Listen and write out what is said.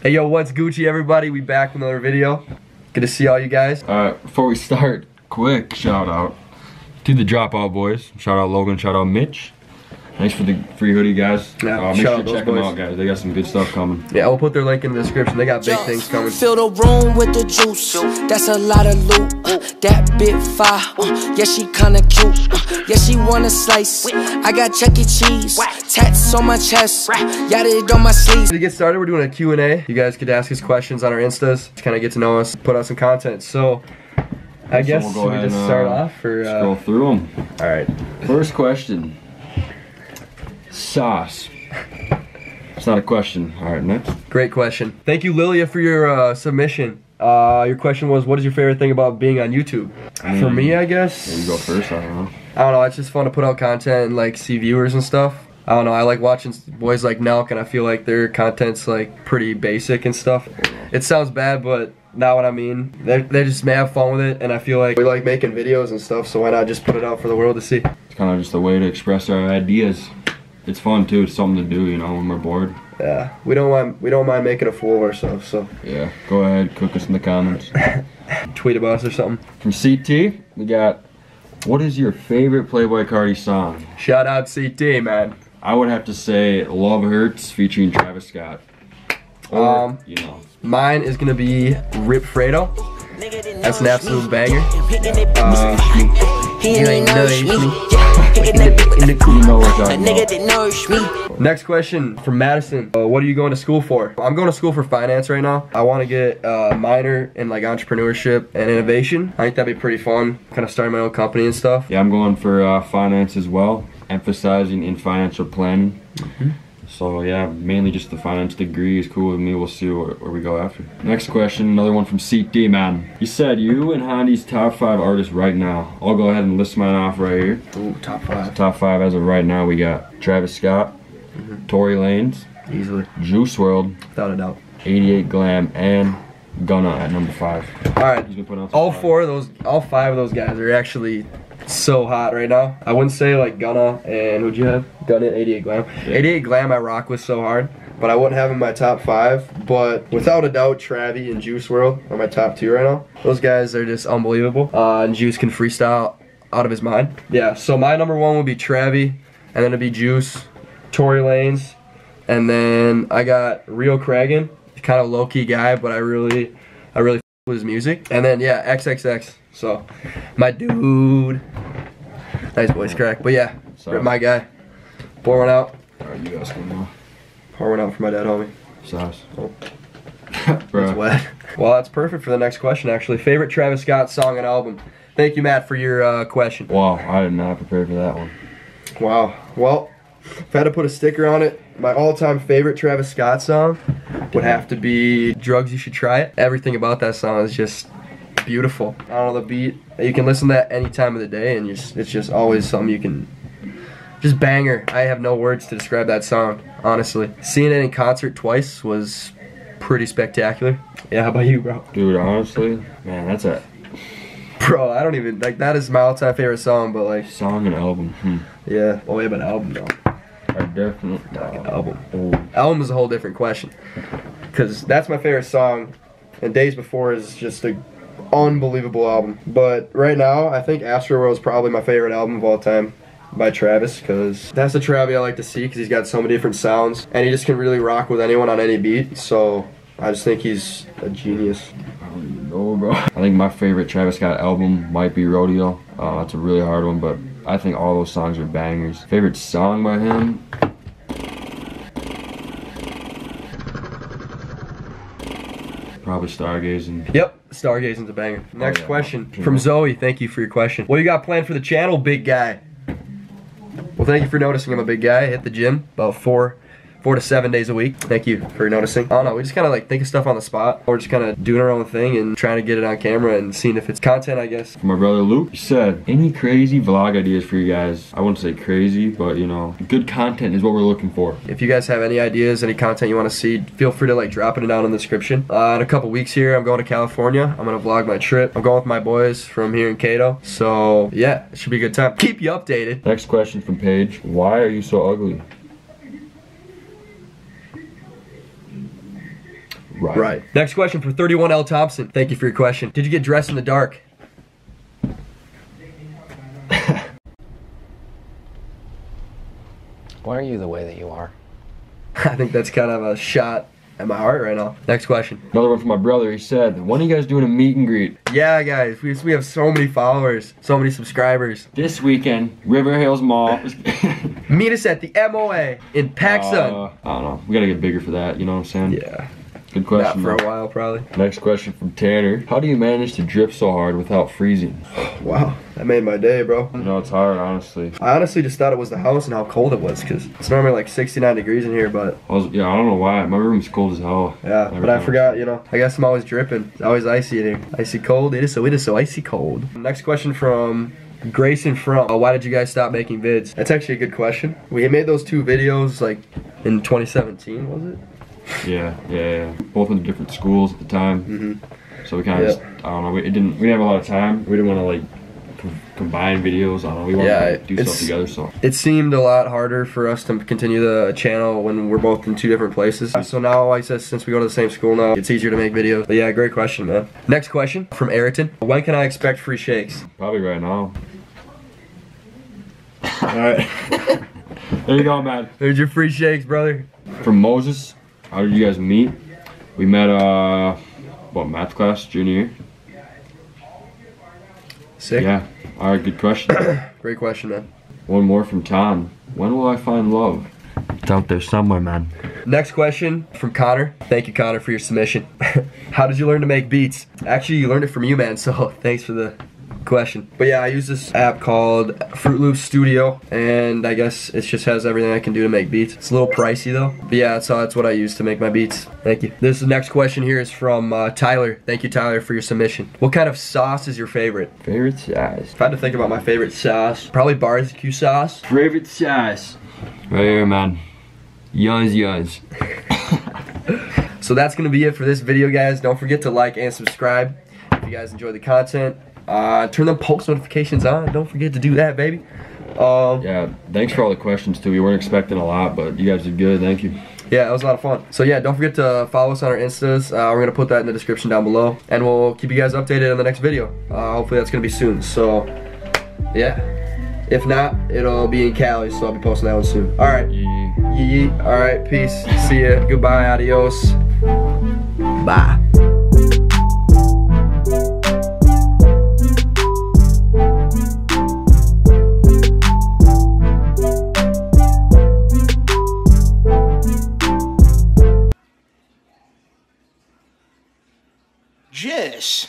Hey yo, what's Gucci everybody? We back with another video. Good to see all you guys. Before we start, quick shout out to the Drop Out Boys. Shout out Logan, shout out Mitch. Thanks for the free hoodie, guys. Yeah, make sure to check them out, guys. They got some good stuff coming. Yeah, I'll put their link in the description. They got big things coming. Fill the room with the juice. That's a lot of loot. That bit fire. Yeah, she kinda cute. Yeah, she wanna slice. I got Chuck E. Cheese. Tats on my chest. Yatted on my sleeves. To get started, we're doing a Q&A. You guys could ask us questions on our Instas. Just kind of get to know us. Put out some content. So, I guess we'll go ahead and just start off. Scroll through them. All right. First question. Sauce. It's not a question. All right, next. Great question. Thank you, Lilia, for your submission. Your question was, what is your favorite thing about being on YouTube? For me, I guess. Yeah, you go first. I don't know. I don't know. It's just fun to put out content and like see viewers and stuff. I don't know. I like watching boys like Nelk, and I feel like their content's like pretty basic and stuff. It sounds bad, but not what I mean. They just may have fun with it, and I feel like we like making videos and stuff. So why not just put it out for the world to see? It's kind of just a way to express our ideas. It's fun too, it's something to do, you know, when we're bored. Yeah, we don't mind making a fool of ourselves, so. Yeah, go ahead, cook us in the comments. Tweet about us or something. From CT, we got, what is your favorite Playboi Carti song? Shout out CT, man. I would have to say Love Hurts featuring Travis Scott. Or, you know. Mine is gonna be Rip Fredo. That's an absolute banger. He ain't know you. Next question from Madison. What are you going to school for? I'm going to school for finance right now. I want to get a minor in like entrepreneurship and innovation. I think that'd be pretty fun. Kind of starting my own company and stuff. Yeah, I'm going for finance as well, emphasizing in financial planning. Mm-hmm. So yeah, mainly just the finance degree is cool with me. We'll see where we go after. Next question, another one from CT, man. You said you and Hondi's top 5 artists right now. I'll go ahead and list mine off right here. Ooh, top 5. Top 5 as of right now, we got Travis Scott, Tory Lanez, easily, Juice World, without a doubt, 88 Glam, and Gunna at number 5. All right, all 4 of those, all 5 of those guys are actually so hot right now. I wouldn't say like Gunna and who'd you have? Gunna and 88 Glam. Yeah. 88 Glam I rock with so hard, but I wouldn't have in my top 5. But without a doubt, Travi and Juice World are my top 2 right now. Those guys are just unbelievable. And Juice can freestyle out of his mind. Yeah. So my number 1 would be Travi, and then it'd be Juice, Tory Lanez, and then I got Rio Kragan. Kind of low key guy, but I really with his music. And then yeah, XXX. So, my dude. Nice voice crack. But yeah, rip my guy. Pour one out. Alright, you ask one now. Pour one out for my dad, homie. Sauce. Oh. It's wet. Well, that's perfect for the next question, actually. Favorite Travis Scott song and album? Thank you, Matt, for your question. Wow, I did not prepare for that one. Wow. Well, if I had to put a sticker on it, my all-time favorite Travis Scott song would have to be Drugs You Should Try It. Everything about that song is just beautiful. I don't know, the beat, you can listen to that any time of the day, and it's just always something you can just banger. I have no words to describe that song, honestly. Seeing it in concert twice was pretty spectacular. Yeah, how about you, bro? Dude, honestly, man, that's it. Bro, I don't even, like, that is my all-time favorite song, but like. Song and album. Yeah, well, we have an album, though. I definitely. Album. Album is a whole different question, because that's my favorite song, and Days Before is just a unbelievable album. But right now, I think Astroworld is probably my favorite album of all time by Travis, because that's the Travis I like to see, because he's got so many different sounds, and he just can really rock with anyone on any beat. So I just think he's a genius. I don't even know, bro. I think my favorite Travis Scott album might be Rodeo. That's a really hard one, but I think all those songs are bangers. Favorite song by him? Probably Stargazing. Yep, Stargazing's a banger. Next question from Zoe. Thank you for your question. What do you got planned for the channel, big guy? Well, thank you for noticing I'm a big guy. I hit the gym about four to seven days a week. Thank you for noticing. I don't know, we just kind of like think of stuff on the spot. We're just kind of doing our own thing and trying to get it on camera and seeing if it's content, I guess. From my brother Luke, he said, any crazy vlog ideas for you guys? I wouldn't say crazy, but you know, good content is what we're looking for. If you guys have any ideas, any content you want to see, feel free to like dropping it down in the description. In a couple weeks here, I'm going to California. I'm gonna vlog my trip. I'm going with my boys from here in Cato. So yeah, it should be a good time. Keep you updated. Next question from Paige. Why are you so ugly? Right. Next question for 31L Thompson. Thank you for your question. Did you get dressed in the dark? Why are you the way that you are? I think that's kind of a shot at my heart right now. Next question. Another one from my brother. He said, when are you guys doing a meet and greet? Yeah, guys. We have so many followers, so many subscribers. This weekend, River Hills Mall. Meet us at the MOA in PacSun. I don't know. We got to get bigger for that. You know what I'm saying? Yeah. Good question. Not for a while, probably. Next question from Tanner. How do you manage to drip so hard without freezing? Wow. That made my day, bro. No, it's hard, honestly. I honestly just thought it was the house and how cold it was, because it's normally like 69 degrees in here, but... yeah, I don't know why. My room's cold as hell. Yeah, but I forgot, you know. I guess I'm always dripping. It's always icy in here. Icy cold. It is so icy cold. Next question from... Grayson Front. Why did you guys stop making vids? That's actually a good question. We made those two videos, like, in 2017, was it? Yeah. Both in different schools at the time. Mm-hmm. So we kind of just, I don't know, we didn't have a lot of time. We didn't want to, like, combine videos. I don't know, we wanted to do stuff together, so. It seemed a lot harder for us to continue the channel when we're both in two different places. So now, I guess, since we go to the same school now, it's easier to make videos. But yeah, great question, man. Next question from Ayrton. When can I expect free shakes? Probably right now. All right. There you go, man. There's your free shakes, brother. From Moses. How did you guys meet? We met, math class, junior year. Sick. Yeah. All right, good question. Great question, man. One more from Tom. When will I find love? It's out there somewhere, man. Next question from Connor. Thank you, Connor, for your submission. How did you learn to make beats? Actually, you learned it from you, man, so thanks for the question. But yeah, I use this app called Fruit Loop Studio, and I guess it just has everything I can do to make beats. It's a little pricey though, but yeah, so that's what I use to make my beats. Thank you. This next question here is from Tyler. Thank you, Tyler, for your submission. What kind of sauce is your favorite? Favorite sauce? If I had to think about my favorite sauce, probably barbecue sauce. Favorite sauce? Right here, man. Yuzz. So that's gonna be it for this video, guys. Don't forget to like and subscribe if you guys enjoy the content. Turn the post notifications on. Don't forget to do that, baby. Yeah, thanks for all the questions, too. We weren't expecting a lot, but you guys did good. Thank you. Yeah, it was a lot of fun. So, yeah, don't forget to follow us on our Instas. We're going to put that in the description down below. And we'll keep you guys updated on the next video. Hopefully that's going to be soon. So, yeah. If not, it'll be in Cali, so I'll be posting that one soon. All right. Yeah. All right, peace. See ya. Goodbye. Adios. Bye. Yes.